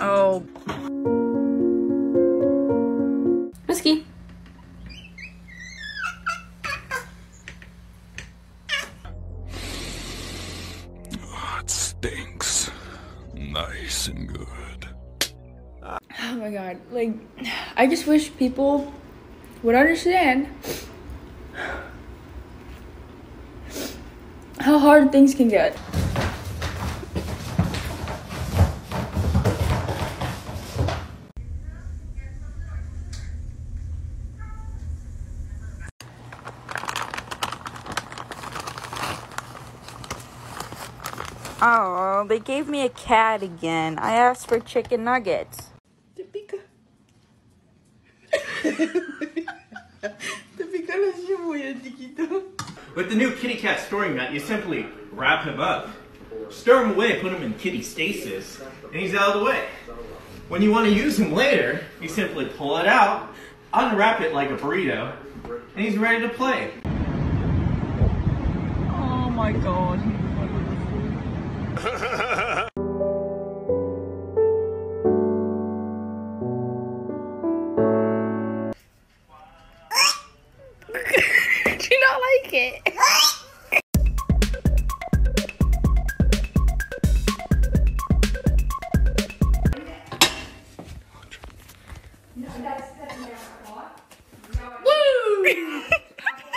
Oh. Whiskey. Oh, it stinks. Nice and good. Oh my god. Like, I just wish people would understand how hard things can get. Oh, they gave me a cat again. I asked for chicken nuggets. Topeka. With the new kitty cat storing mat, you simply wrap him up, stir him away, put him in kitty stasis, and he's out of the way. When you want to use him later, you simply pull it out, unwrap it like a burrito, and he's ready to play. Oh my god. Do you not like it? Woo!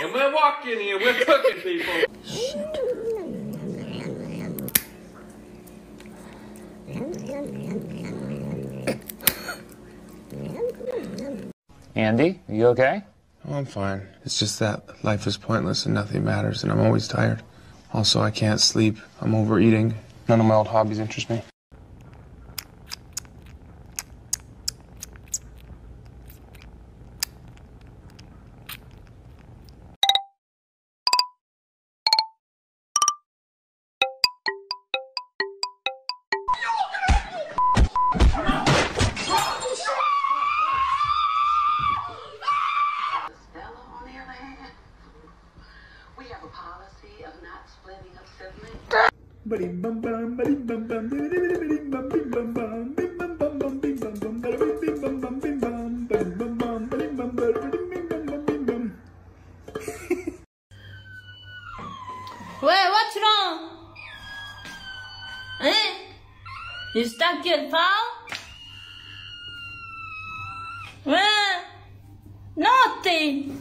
And we're walking here, we're cooking people. Shit. Andy, you okay? Oh, I'm fine. It's just that life is pointless and nothing matters, and I'm always tired. Also, I can't sleep. I'm overeating. None of my old hobbies interest me. What's wrong? Eh? You stuck your paw? Eh? Nothing.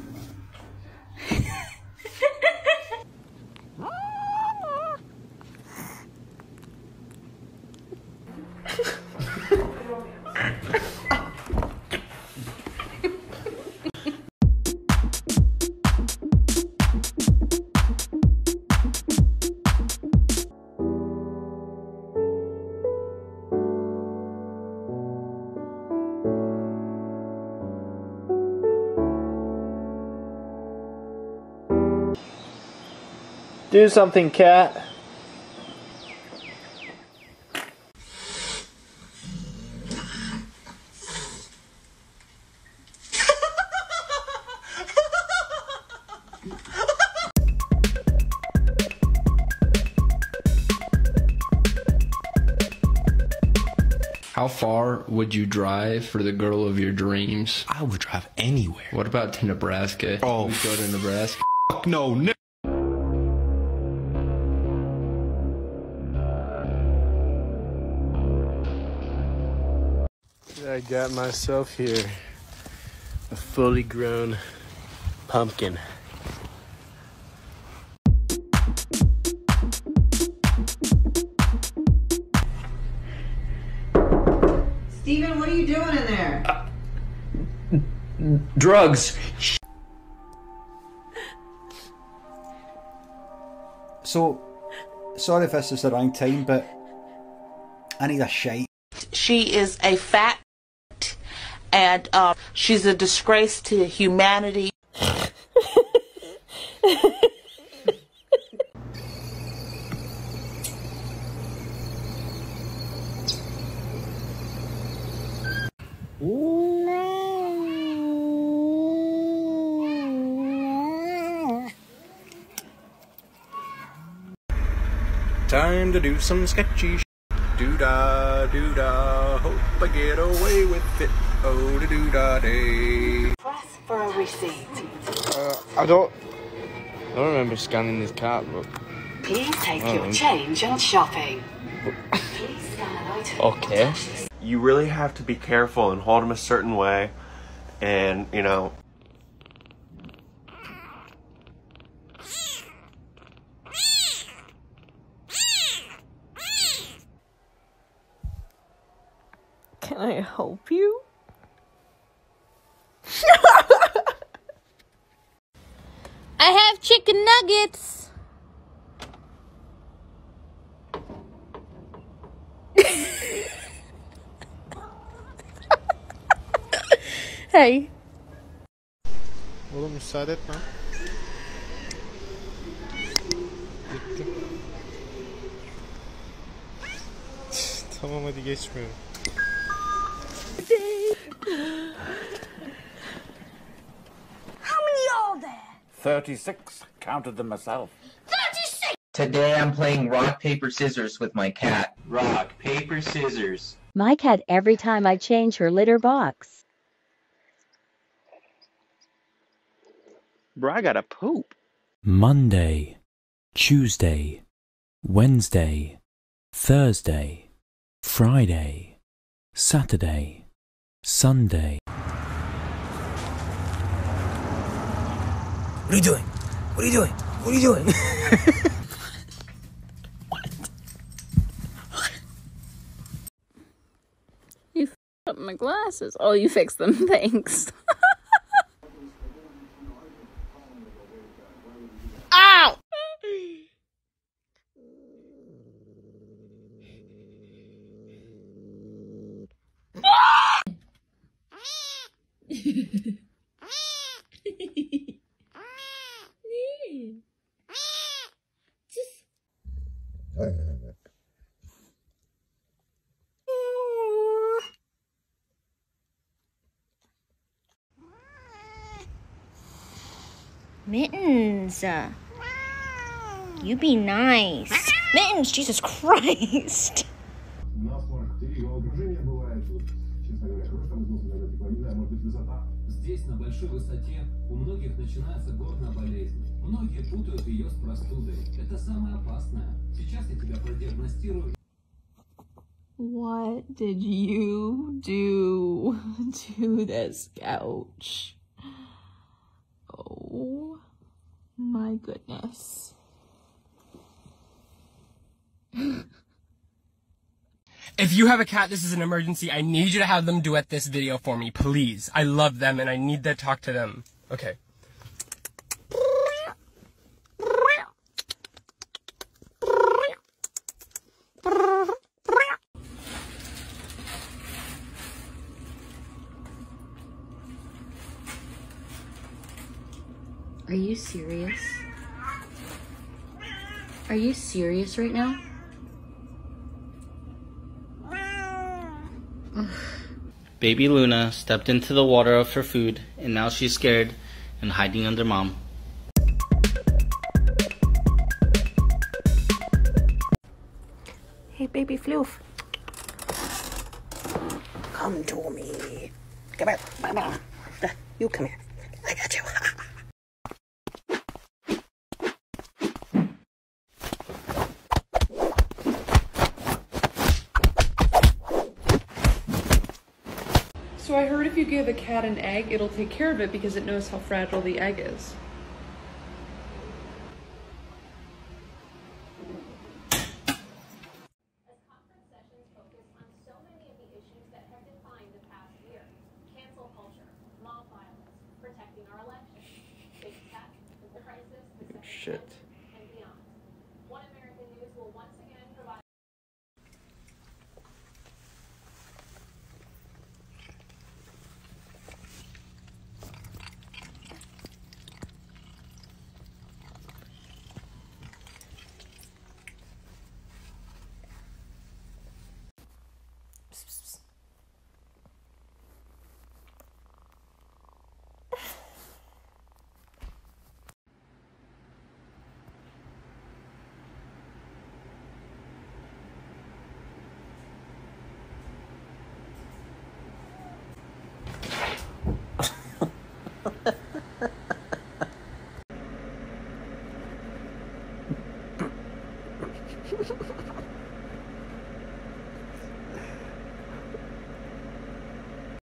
Do something, cat. How far would you drive for the girl of your dreams? I would drive anywhere. What about to Nebraska? Oh, we'd go to Nebraska. No, no. I got myself here a fully grown pumpkin. Steven, what are you doing in there? Drugs. So, sorry if this is the wrong time, but I need a shite. She is a fat. And she's a disgrace to humanity. Time to do some sketchy sh. Doo-da, doo-da, ho. I get away with it. Oh, da doo da day. Press for a receipt. I don't remember scanning this card, but. Please take your change on shopping. Please scan items. Okay. You really have to be careful and hold them a certain way, and you know. Can I help you? I have chicken nuggets. Hey. Oğlum müsaade etme. Bitti. Tamam hadi geçmiyorum. How many are there? 36. Counted them myself. 36! Today I'm playing rock, paper, scissors with my cat. Rock, paper, scissors. My cat every time I change her litter box. Bro, I gotta poop. Monday, Tuesday, Wednesday, Thursday, Friday, Saturday, Sunday. What are you doing? What are you doing? What are you doing? What? You f***ed up my glasses. Oh, you fixed them. Thanks. Ow! Mittens, you be nice. Mittens, Jesus Christ. What did you do to this couch? Oh my goodness. If you have a cat, this is an emergency. I need you to have them duet this video for me, please. I love them and I need to talk to them. Okay. Are you serious? Are you serious right now? Baby Luna stepped into the water for food, and now she's scared and hiding under mom. Hey, baby Floof. Come to me. Come here. Come on. You come here. I got you. So I heard if you give a cat an egg, it'll take care of it because it knows how fragile the egg is. Shit.